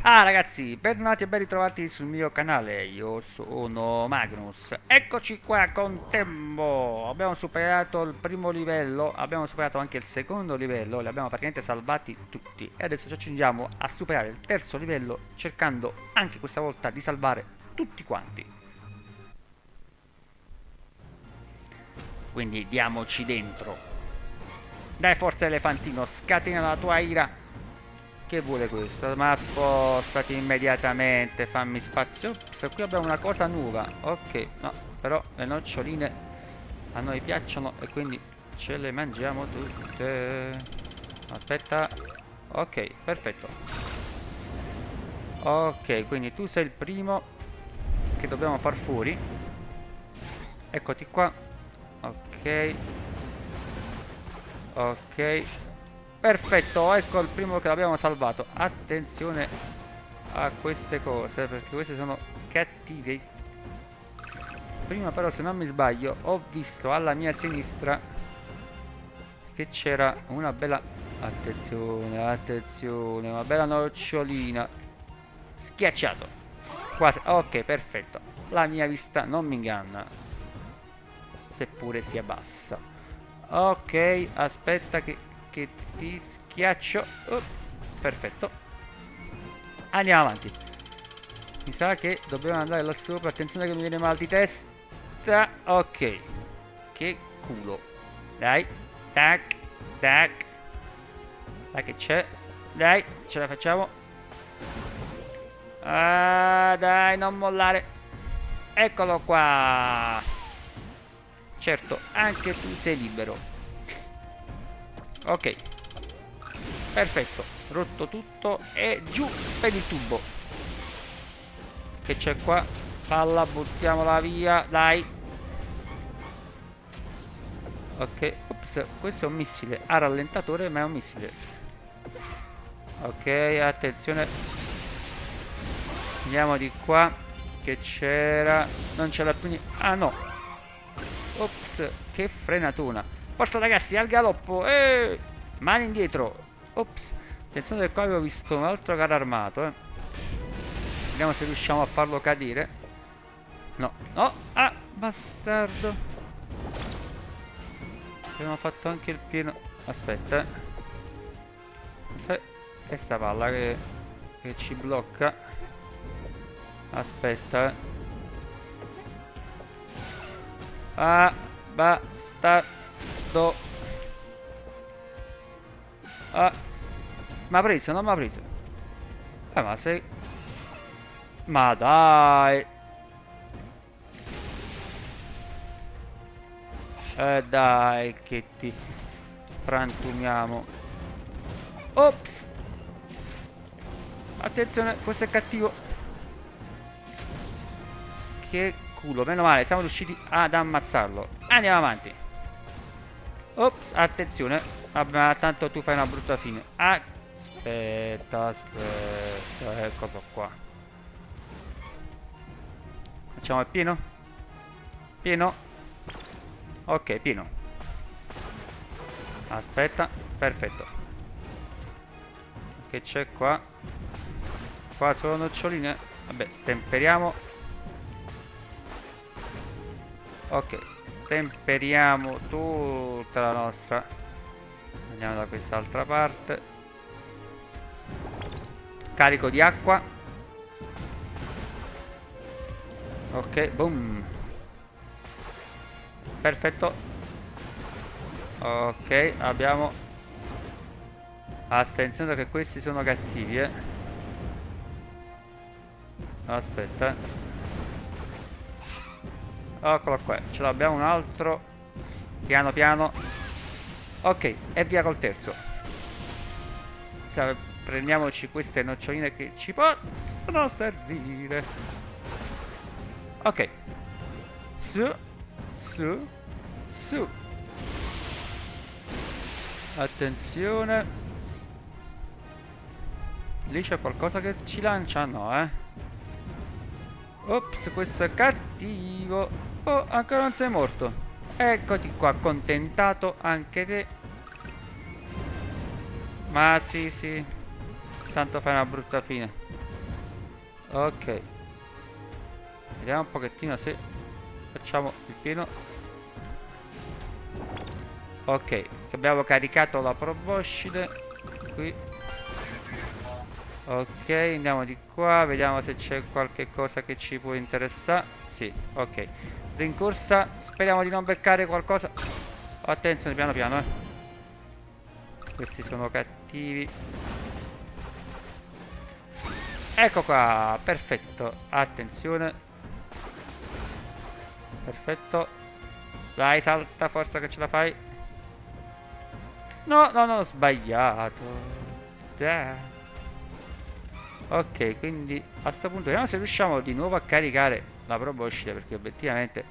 Ah ragazzi, bentornati e ben ritrovati sul mio canale, io sono Magnus. Eccoci qua con Tembo. Abbiamo superato il primo livello, abbiamo superato anche il secondo livello, li abbiamo praticamente salvati tutti. E adesso ci accingiamo a superare il terzo livello, cercando anche questa volta di salvare tutti quanti. Quindi diamoci dentro. Dai forza elefantino, scatena la tua ira. Che vuole questo? Ma spostati immediatamente, fammi spazio. Ops, qui abbiamo una cosa nuova. Ok, no, però le noccioline a noi piacciono e quindi ce le mangiamo tutte. Aspetta. Ok, perfetto. Ok, quindi tu sei il primo che dobbiamo far fuori. Eccoti qua. Ok. Ok. Perfetto, ecco il primo che l'abbiamo salvato. Attenzione a queste cose, perché queste sono cattive. Prima però, se non mi sbaglio, ho visto alla mia sinistra che c'era una bella... Attenzione, attenzione, una bella nocciolina. Schiacciato. Quasi, ok, perfetto. La mia vista non mi inganna, seppure sia bassa. Ok, aspetta che ti schiaccio. Ops, perfetto. Andiamo avanti. Mi sa che dobbiamo andare là sopra. Attenzione che mi viene mal di testa. Ok. Che culo. Dai. Tac. Tac. Dai che c'è. Dai. Ce la facciamo. Ah, dai. Non mollare. Eccolo qua. Certo. Anche tu sei libero. Ok, perfetto, rotto tutto e giù per il tubo. Che c'è qua? Palla, buttiamola via, dai. Ok, ops, questo è un missile a rallentatore, ma è un missile. Ok, attenzione. Andiamo di qua, che c'era... Non c'era più niente... Ah no! Ops, che frenatona! Forza ragazzi, al galoppo, mani indietro. Ops, attenzione che qua avevo visto un altro carro armato, Vediamo se riusciamo a farlo cadere. No, no, ah, bastardo. Abbiamo fatto anche il pieno. Aspetta, è sta palla che ci blocca. Aspetta, ah, bastardo. Ah, ma ha preso, non mi ha preso. Ma sei... Ma dai. Dai che ti frantumiamo. Ops. Attenzione, questo è cattivo. Che culo, meno male, siamo riusciti ad ammazzarlo. Andiamo avanti. Ops, attenzione. Vabbè, ma tanto tu fai una brutta fine. Aspetta, aspetta. Eccolo qua. Facciamo il pieno. Pieno. Ok, pieno. Aspetta, perfetto. Che c'è qua? Qua sono noccioline. Vabbè, stemperiamo. Ok. Temperiamo tutta la nostra. Andiamo da quest'altra parte. Carico di acqua. Ok, boom. Perfetto. Ok, abbiamo... Attenzione che questi sono cattivi, Aspetta. Eccolo qua, ce l'abbiamo un altro. Piano piano. Ok, e via col terzo. Prendiamoci queste noccioline che ci possono servire. Ok. Su, su, su. Attenzione. Lì c'è qualcosa che ci lancia? No, Ops, questo è cattivo. Oh, ancora non sei morto. Eccoti qua, accontentato anche te. Ma sì, sì. tanto fai una brutta fine. Ok, vediamo un pochettino se facciamo il pieno. Ok, abbiamo caricato la proboscide qui. Ok, andiamo di qua, vediamo se c'è qualche cosa che ci può interessare. Sì, ok. Rincorsa, speriamo di non beccare qualcosa. Attenzione, piano piano, Questi sono cattivi. Ecco qua, perfetto. Attenzione. Perfetto. Dai, salta, forza che ce la fai. No, no, no, ho sbagliato. Dai. Ok, quindi a sto punto vediamo se riusciamo di nuovo a caricare la proboscide, perché obiettivamente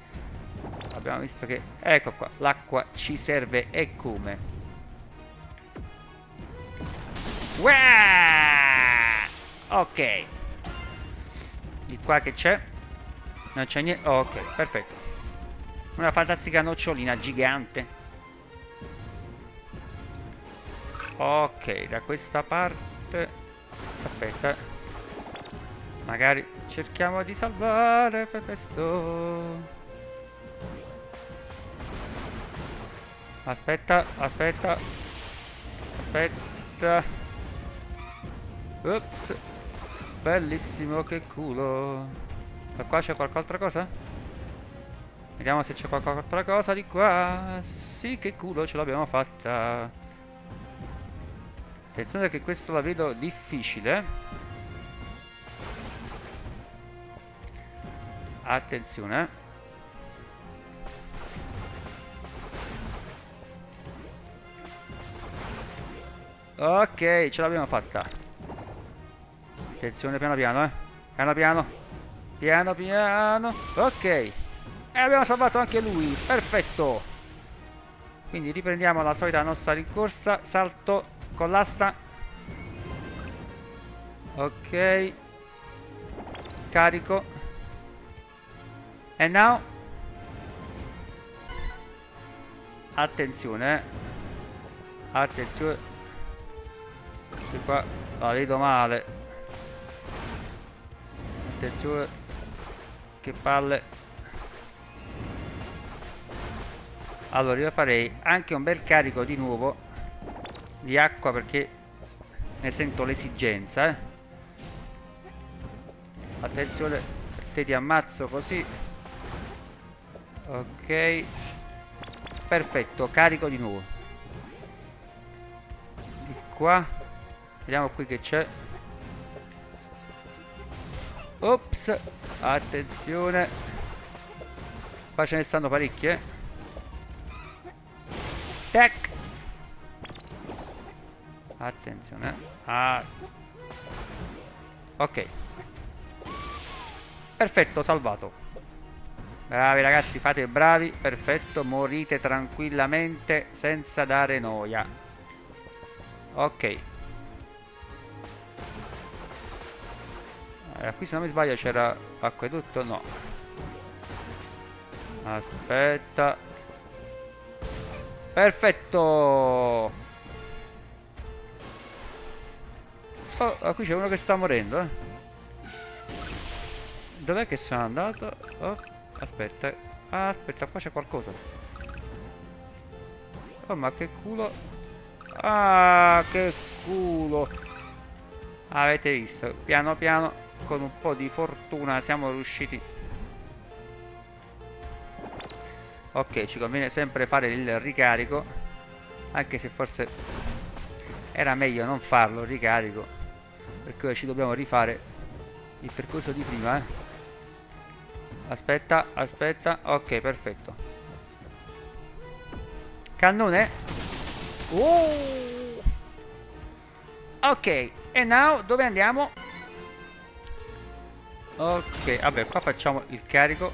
abbiamo visto che, ecco qua, l'acqua ci serve e come. Uaaah! Ok, di qua che c'è? Non c'è niente. Oh, ok, perfetto. Una fantastica nocciolina gigante. Ok, da questa parte. Aspetta, magari cerchiamo di salvare per questo. Aspetta, aspetta, aspetta. Ups, bellissimo, che culo. Da qua c'è qualcos'altra cosa? Vediamo se c'è qualcos'altra cosa di qua. Sì, che culo, ce l'abbiamo fatta. Attenzione che questo la vedo difficile. Attenzione. Ok, ce l'abbiamo fatta. Attenzione piano piano, Piano piano. Piano piano. Ok. E abbiamo salvato anche lui. Perfetto. Quindi riprendiamo la solita nostra rincorsa. Salto. Con l'asta. Ok. Carico. E now. Attenzione. Attenzione. Che qua la vedo male. Attenzione. Che palle. Allora io farei anche un bel carico di nuovo di acqua, perché ne sento l'esigenza, Attenzione, te ti ammazzo così. Ok, perfetto, carico di nuovo di qua. Vediamo qui che c'è. Ops, attenzione, qua ce ne stanno parecchie. Tac. Attenzione. Ah. Ok. Perfetto, salvato. Bravi ragazzi, fate bravi. Perfetto, morite tranquillamente senza dare noia. Ok. Allora, qui se non mi sbaglio c'era acquedotto. No. Aspetta. Perfetto. Oh, qui c'è uno che sta morendo, Dov'è che sono andato? Oh, aspetta. Ah, aspetta, qua c'è qualcosa. Oh, ma che culo. Ah, che culo. Avete visto? Piano piano, con un po' di fortuna siamo riusciti. Ok, ci conviene sempre fare il ricarico, anche se forse era meglio non farlo, ricarico, perché ora ci dobbiamo rifare il percorso di prima, Aspetta, aspetta. Ok, perfetto. Cannone. Ok, e now dove andiamo? Ok, vabbè, qua facciamo il carico.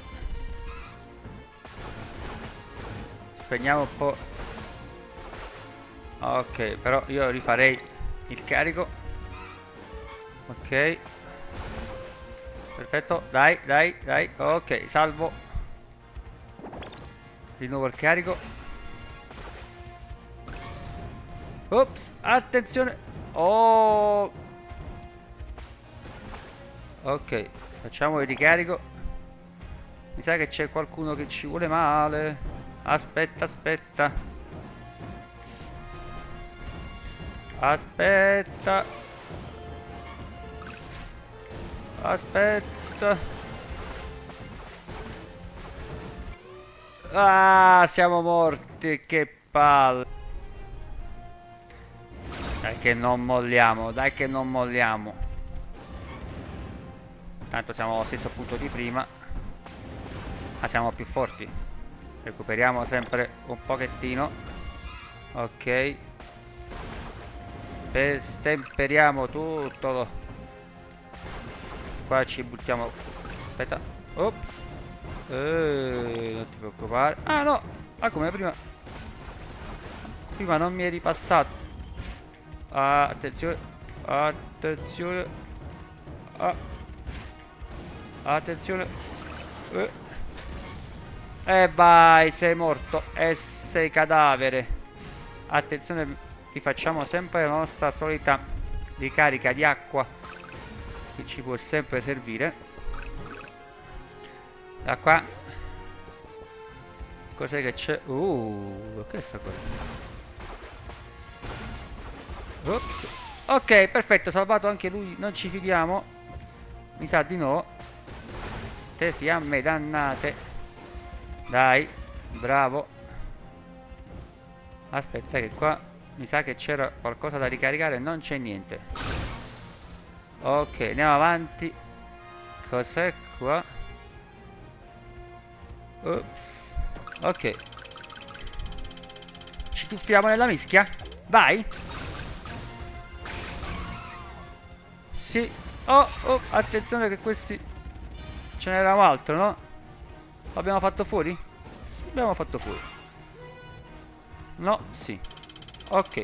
Spegniamo un po'. Ok, però io rifarei il carico. Ok, perfetto, dai, dai, dai. Ok, salvo. Di nuovo il carico. Ops, attenzione. Oh, Ok, facciamo il ricarico. Mi sa che c'è qualcuno che ci vuole male. Aspetta, aspetta. Aspetta. Aspetta. Ah, siamo morti, che palle. Dai che non molliamo, dai che non molliamo. Tanto siamo allo stesso punto di prima, ma siamo più forti. Recuperiamo sempre un pochettino. Ok. Stemperiamo tutto. Qua ci buttiamo. Aspetta. Ops. Non ti preoccupare. Ah no. Ah, come prima. Prima non mi eri passato. Ah, attenzione. Attenzione. Ah. Attenzione. E vai, sei morto e sei cadavere. Attenzione, rifacciamo sempre la nostra solita ricarica di acqua, che ci può sempre servire. Da qua cos'è che c'è? Che è sta cosa? Ops. Ok, perfetto, salvato anche lui. Non ci fidiamo, mi sa di no. Ste fiamme dannate. Dai, bravo. Aspetta che qua mi sa che c'era qualcosa da ricaricare. Non c'è niente. Ok, andiamo avanti. Cos'è qua? Ops. Ok. Ci tuffiamo nella mischia? Vai. Sì. Oh, attenzione che questi... Ce n'era un altro, no? L'abbiamo fatto fuori? Sì, l'abbiamo fatto fuori. No, sì. Ok.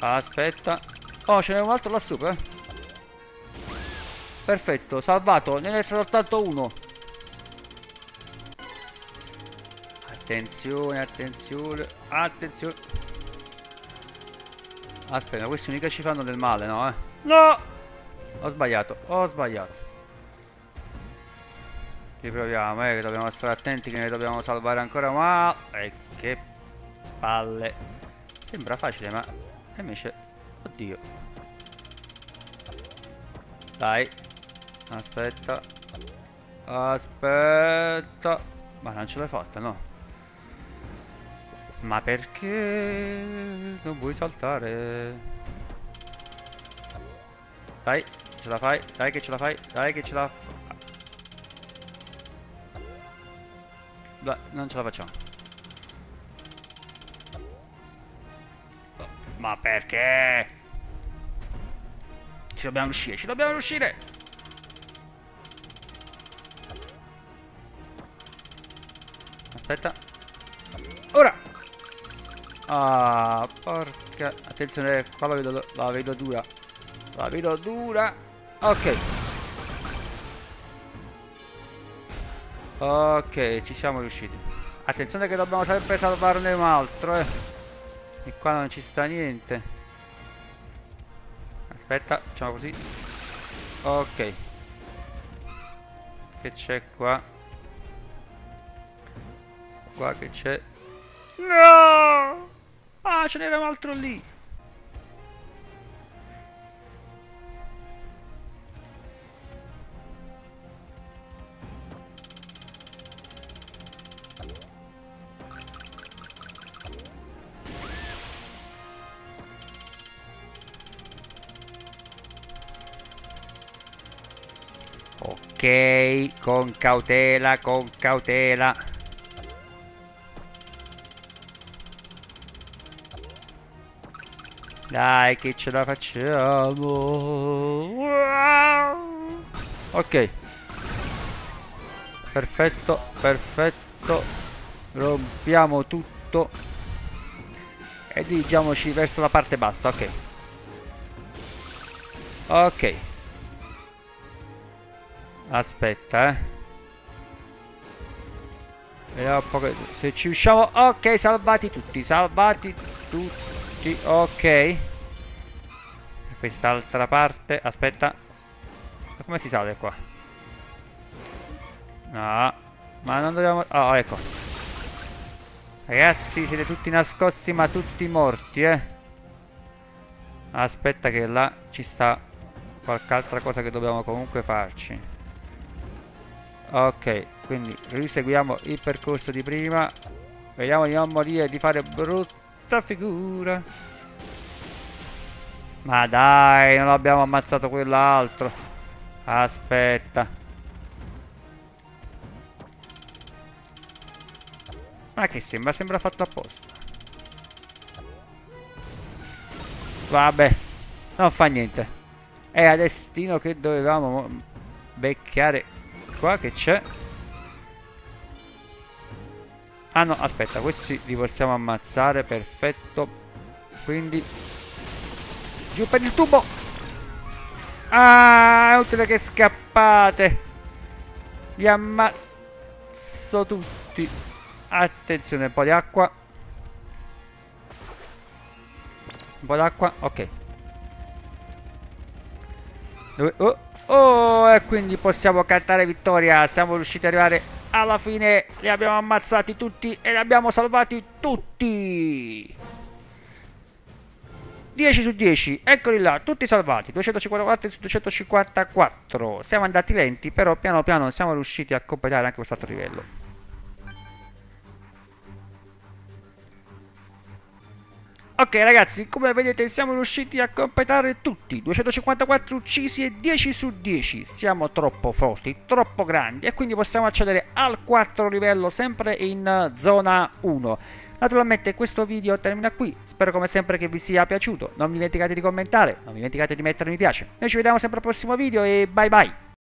Aspetta. Oh, ce n'è un altro là sopra. Perfetto, salvato. Ne resta soltanto uno. Attenzione, attenzione, attenzione. Aspetta, questi mica ci fanno del male, no? No! Ho sbagliato, ho sbagliato. Riproviamo, che dobbiamo stare attenti, che ne dobbiamo salvare ancora, ma... che palle. Sembra facile, ma... E invece... Oddio. Dai. Aspetta. Aspetta. Ma non ce l'hai fatta, no? Ma perché... Non vuoi saltare? Dai, ce la fai. Dai che ce la fai. Dai che ce la fai. Dai, non ce la facciamo. Ma perché? Ci dobbiamo riuscire, ci dobbiamo riuscire. Aspetta. Ora. Ah, porca. Attenzione, qua la vedo dura. La vedo dura. Ok. Ok, ci siamo riusciti. Attenzione che dobbiamo sempre salvarne un altro, eh. E qua non ci sta niente. Aspetta, facciamo così. Ok. Che c'è qua? Qua che c'è? No! Ah, ce n'era un altro lì. Ok, con cautela, con cautela. Dai che ce la facciamo. Ok. Perfetto, perfetto. Rompiamo tutto. E dirigiamoci verso la parte bassa, ok. Ok. Aspetta, eh. Vediamo un po' che... se ci riusciamo. Ok, salvati tutti, salvati tutti. Ok. Quest'altra parte. Aspetta. Come si sale qua? No, ma non dobbiamo... Oh, ecco. Ragazzi, siete tutti nascosti ma tutti morti, eh. Aspetta che là ci sta qualche altra cosa che dobbiamo comunque farci. Ok, quindi riseguiamo il percorso di prima. Vediamo di non morire e di fare brutta figura. Ma dai, non abbiamo ammazzato quell'altro. Aspetta. Ma che sembra? Sembra fatto apposta. Vabbè, non fa niente. È a destino che dovevamo becchiare qua che c'è. Ah no, aspetta, questi li possiamo ammazzare, perfetto. Quindi giù per il tubo. Ah, è utile che scappate. Vi ammazzo tutti. Attenzione, un po' di acqua. Un po' d'acqua, ok. Oh, oh, e quindi possiamo cantare vittoria. Siamo riusciti ad arrivare alla fine. Li abbiamo ammazzati tutti e li abbiamo salvati tutti. 10 su 10, eccoli là, tutti salvati. 254 su 254. Siamo andati lenti, però piano piano siamo riusciti a completare anche quest'altro livello. Ok ragazzi, come vedete siamo riusciti a completare tutti, 254 uccisi e 10 su 10, siamo troppo forti, troppo grandi e quindi possiamo accedere al 4° livello sempre in zona 1. Naturalmente questo video termina qui, spero come sempre che vi sia piaciuto, non vi dimenticate di commentare, non vi dimenticate di mettere mi piace, noi ci vediamo sempre al prossimo video e bye bye!